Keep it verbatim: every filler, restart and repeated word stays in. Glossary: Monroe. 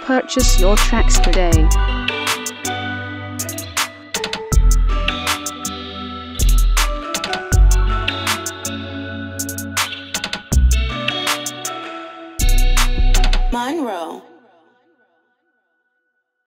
Purchase your tracks today. Monroe.